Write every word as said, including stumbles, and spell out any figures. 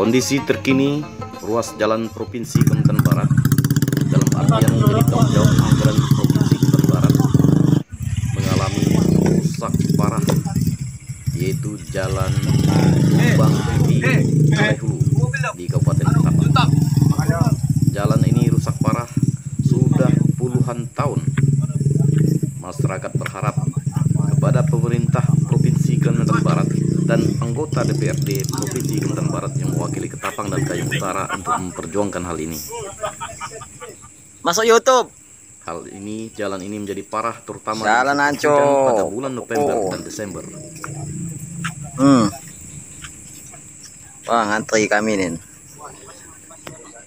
Kondisi terkini ruas jalan Provinsi Kalimantan Barat dalam artian menjadi tanggung jawab anggaran Provinsi Kalimantan Barat mengalami rusak parah, yaitu jalan Tumbang Titi di Kabupaten Ketapang. Jalan ini rusak parah sudah puluhan tahun. Masyarakat berharap kepada pemerintah Provinsi Kalimantan Barat dan anggota D P R D Provinsi Kalimantan Barat yang mewakili Ketapang dan Kayu Besara untuk memperjuangkan hal ini. Masuk YouTube. Hal ini, jalan ini menjadi parah terutama jalan pada bulan November oh. dan Desember. Hmm. Wah, ngantri kami nih.